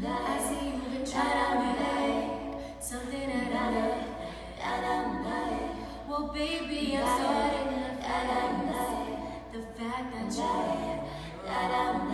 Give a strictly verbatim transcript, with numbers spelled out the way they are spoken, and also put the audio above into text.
that I see you been trying to make something that I like, that I'm like. Well, baby, I'm sorry that I'm like the fact that you that I'm like.